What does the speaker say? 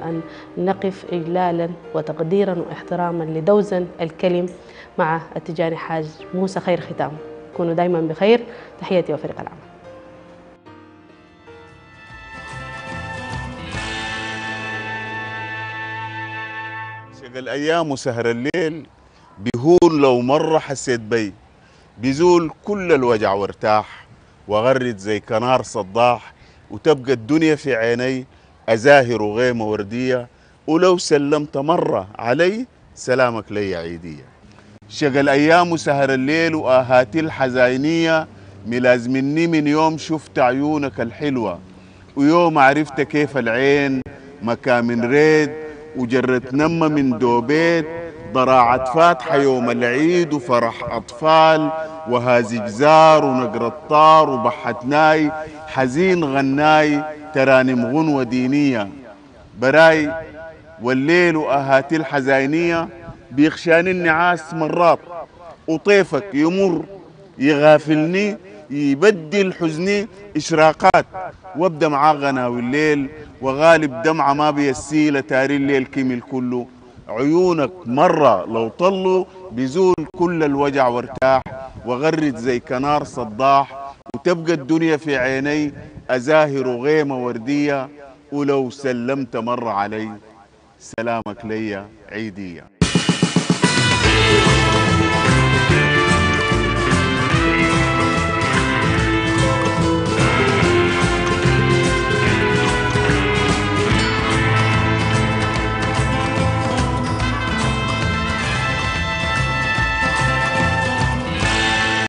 أن نقف إجلالا وتقديرا واحتراما لدوزن الكلم مع التجاني حاج موسى خير ختام. كونوا دائما بخير. تحياتي وفريق العمل. شغل الأيام وسهر الليل بيهون، لو مرة حسيت بي بيزول كل الوجع وارتاح، وغرد زي كنار صداح، وتبقى الدنيا في عيني أزاهر وغيمة وردية، ولو سلمت مرة علي سلامك لي عيدية. شغل أيام وسهر الليل وآهاتي الحزينية ملازمني من يوم شفت عيونك الحلوة، ويوم عرفت كيف العين مكامن ريد، وجرت نمة من دوبيت ضراعة فاتحة يوم العيد، وفرح أطفال وهاز جزار ونقر الطار، وبحت ناي حزين غناي تراني مغنوة دينية براي. والليل وآهاتي الحزينية بيخشاني النعاس مرات، وطيفك يمر يغافلني يبدل حزني إشراقات، وابدأ معاه غناوي الليل وغالب دمعة ما بيسيلة تاري الليل كمل كله. عيونك مرة لو طلوا بيزول كل الوجع وارتاح، وغرد زي كنار صداح، وتبقى الدنيا في عيني أزاهر وغيمة وردية، ولو سلمت مرة علي سلامك لي عيدية.